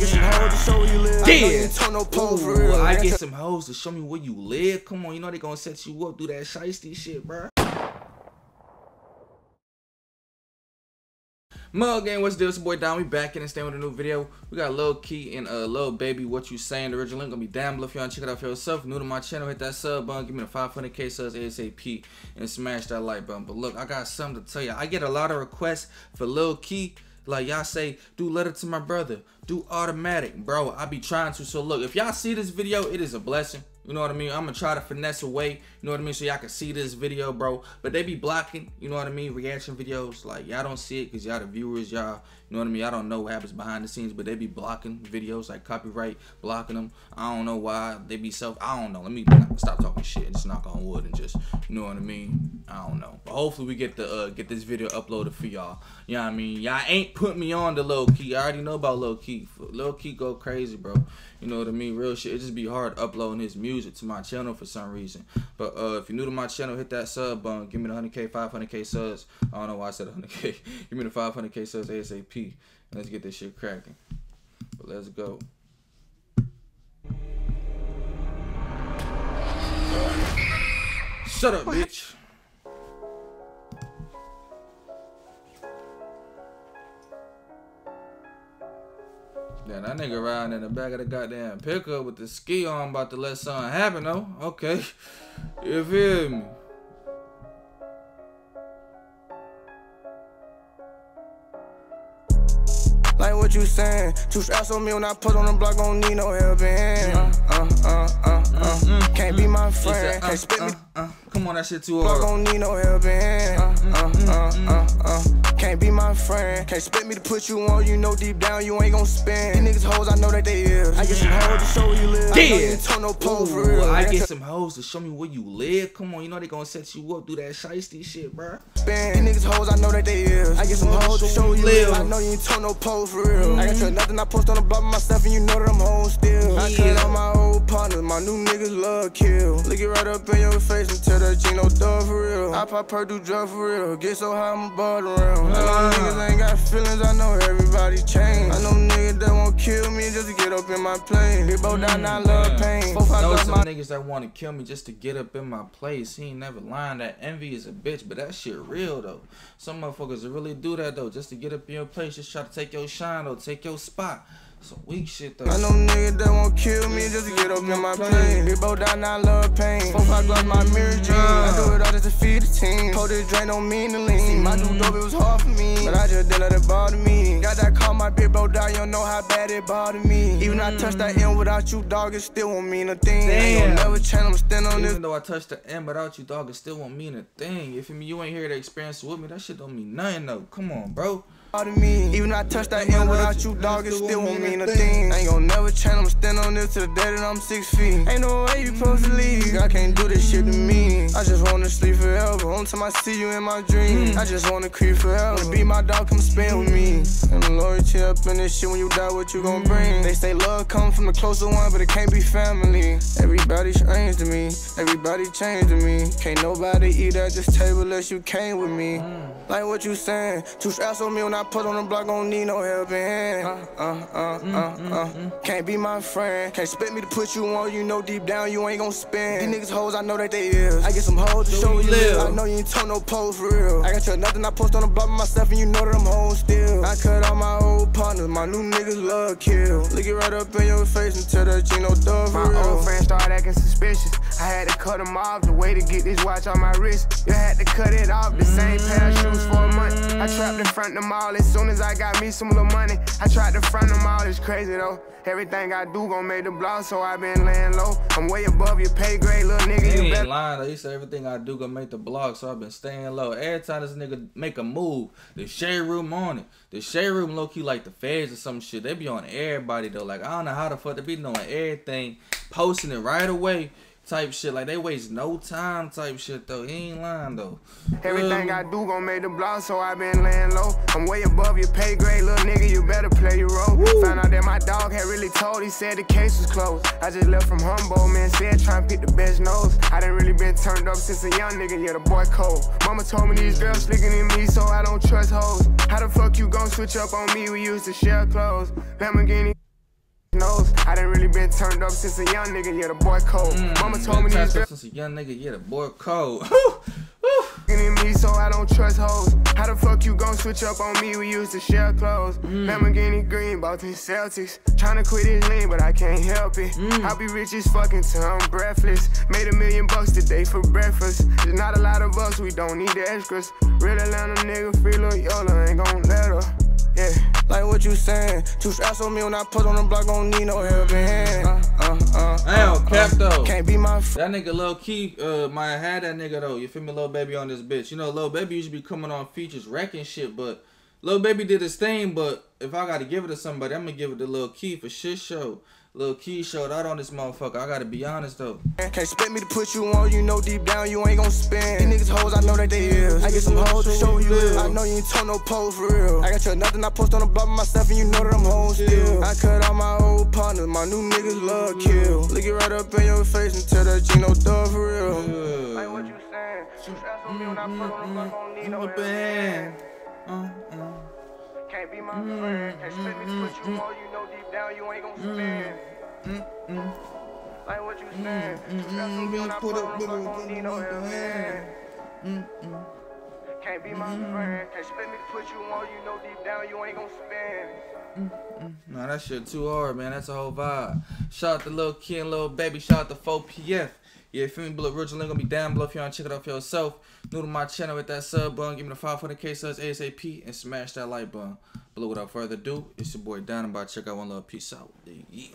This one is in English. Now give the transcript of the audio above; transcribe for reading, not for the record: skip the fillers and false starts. get some hoes to show you live. Ooh, I get some hoes to show me where you live. Come on, you know they gonna set you up, do that shiesty shit, bro. Mug Gang, what's the deal? It's your boy Don. We back in and stand with a new video. We got Lil Kee and Lil Baby, What You Sayin'. The original link gonna be down below if y'all check it out for yourself. New to my channel, hit that sub button, give me the 500K subs ASAP, and smash that like button. But look, I got something to tell you. I get a lot of requests for Lil Kee. Like y'all say, do Letter to My Brother, do Automatic, bro. I be trying to. So look, if y'all see this video, it is a blessing. You know what I mean? I'm gonna try to finesse away, you know what I mean, so y'all can see this video, bro. But they be blocking, you know what I mean, reaction videos. Like y'all don't see it because y'all the viewers, y'all, you know what I mean, y'all don't know what happens behind the scenes. But they be blocking videos, like copyright blocking them. I don't know why they be I don't know. Let me stop talking shit and just knock on wood and just, you know what I mean, I don't know. But hopefully we get the get this video uploaded for y'all. You know what I mean? Y'all ain't put me on to Lil Kee. I already know about Lil Kee. Lil Kee go crazy, bro. You know what I mean? Real shit. It just be hard uploading his music to my channel for some reason. But if you're new to my channel, hit that sub button. Give me the 100K, 500K subs. I don't know why I said 100K. Give me the 500K subs ASAP. Let's get this shit cracking. But let's go. Shut up, bitch. Damn, that nigga riding in the back of the goddamn pickup with the ski on, about to let something happen though. Okay, you feel me? Like what you saying? Two straps on me when I put on the block, don't need no help in. Can't be my friend, can't spit me. Come on, that shit too hard. Don't need no help in. Can't be my friend, can't expect me to put you on. You know deep down you ain't gon' spend. These niggas hoes, I know that they is. I get some hoes to show where you live. I get some hoes to show me where you live. Come on, you know they gon' set you up, do that shiesty shit, bro. These niggas hoes, I know that they is. I get some hoes to show you live. I know you ain't told no post for real. I got you nothing, I post on the block myself, and you know that I'm hoes still. I cut all my old partners, my new niggas love kill. Look it right up in your face and tell that you no dub for real. I pop her, do drug for real. Get so high, I'm above the realm. A lot of niggas ain't got feelings, I know everybody changed. I know niggas that won't kill me just to get up in my place. They both down, I love pain. I know some niggas that want to kill me just to get up in my place. He ain't never lying, that envy is a bitch, but that shit real though. Some motherfuckers really do that though, just to get up in your place, just try to take your shine or take your spot. Some weak shit though. I know niggas that won't kill me just to get up in my plane. They both down, I love pain. 4-5 gloves, my mirror jeans. I do it all just to feed the team. Hold this drain, don't mean to lean. My dude dope, it was hard for me, but I just didn't let it bother me. Got that call, my bitch bro down, you don't know how bad it bothered me. Even I touched that end without you, dog, it still won't mean a thing. Damn. I don't never channel, stand on this. Even though I touched the end without you, dog, it still won't mean a thing. If you ain't here to experience with me, that shit don't mean nothing though. Come on, bro. Even I touch that end without you, dog, it still won't mean a thing. I ain't gon' never channel, I'm stand on this to the day that I'm 6 feet. Ain't no way you supposed to leave. I can't do this shit to me. I just wanna sleep forever, on time I see you in my dream. I just wanna creep forever. Wanna be my dog, come spend with me. And loyalty up in this shit, when you die, what you gon' bring? They say love come from the closer one, but it can't be family. Everybody strange to me, everybody changed to me. Can't nobody eat at this table unless you came with me. Like what you saying? Two straps on me when I put on the block, don't need no help in. Can't be my friend, can't expect me to put you on. You know deep down you ain't gon' spend. These niggas hoes, I know that they is. I get some hoes to show you live. I know you ain't told no post for real. I got you nothing, I post on the block myself, and you know that I'm hoes still. I cut all my old partners, my new niggas love kill. Look it right up in your face and tell that you no dub for real. My old friend started acting suspicious. I had to cut them off, the way to get this watch on my wrist. You had to cut it off, the same pair of shoes for a month. I trapped in front of them all. As soon as I got me some little money, I tried to front them all. It's crazy though. Everything I do gon' make the blog, so I been laying low. I'm way above your pay grade, little nigga. You ain't lying though. He said everything I do gon' make the blog, so I been staying low. Every time this nigga make a move, the Shade Room on it. The Shade Room low key like the feds or some shit. They be on everybody though. Like I don't know how the fuck they be knowing everything, posting it right away. Type shit, like they waste no time type shit though. He ain't lying though. Everything I do gon' make the blog, so I been laying low. I'm way above your pay grade, little nigga, you better play your role. Woo. Found out that my dog had really told, he said the case was closed. I just left from Humble, man said trying to pick the best nose. I done really been turned up since a young nigga, yeah the boy cold. Mama told me these girls slicking in me, so I don't trust hoes. How the fuck you gon' switch up on me, we used to share clothes. Lamborghini. knows I done really been turned up since a young nigga, yeah, the boy cold. Mama told me this since a young nigga, yeah, the boy cold. Me, so I don't trust hoes. How the fuck you gon' switch up on me? We used to share clothes. Lamborghini green, bought these Celtics. Tryna quit his lean, but I can't help it. I'll be rich as fucking till I'm breathless. Made $1 million today for breakfast. There's not a lot of us, we don't need the extras. Real Atlanta nigga, free Lil Yola, ain't gon' let her. Yeah. Like what you saying? Two shots on me when I put on the block, don't need no help in hand. Damn, cap though. Can't be my that nigga Lil Kee might have had that nigga though. You feel me? Lil Baby on this bitch. You know Lil Baby used to be coming on features, wrecking shit, but Lil Baby did his thing. But if I gotta give it to somebody, I'm gonna give it to Lil Kee for shit show. Lil Kee showed out on this motherfucker. I gotta be honest though. Can't expect me to put you on, you know deep down you ain't gon' spin. These niggas hoes, I know that they is. I get some hoes to show you live. I know you ain't told no pose for real. I got you nothing, I post on the block by myself and you know that I'm hoes still. I cut all my old partners, my new niggas love kill. Look it right up in your face and tell that you no thug for real. Like what you saying? You stress on me when I put on the block, don't need no help. Can't be my friend, can't spit me to put you on, you know deep down you ain't gon' spin. Like what you saying? Put up with me, no help in. Can't be my friend, can't spit me to put you on, you know deep down you ain't gon' spin. Nah, that shit too hard, man. That's a whole vibe. Shout out to Lil Kee and Lil Baby, shout out to 4PF. Yeah, feel me, Blue Original link gonna be down below if you wanna check it out for yourself. New to my channel, with that sub button, give me the 500K subs ASAP and smash that like button. But without further ado, it's your boy Don. I'm about to check out one little piece out. Yeah.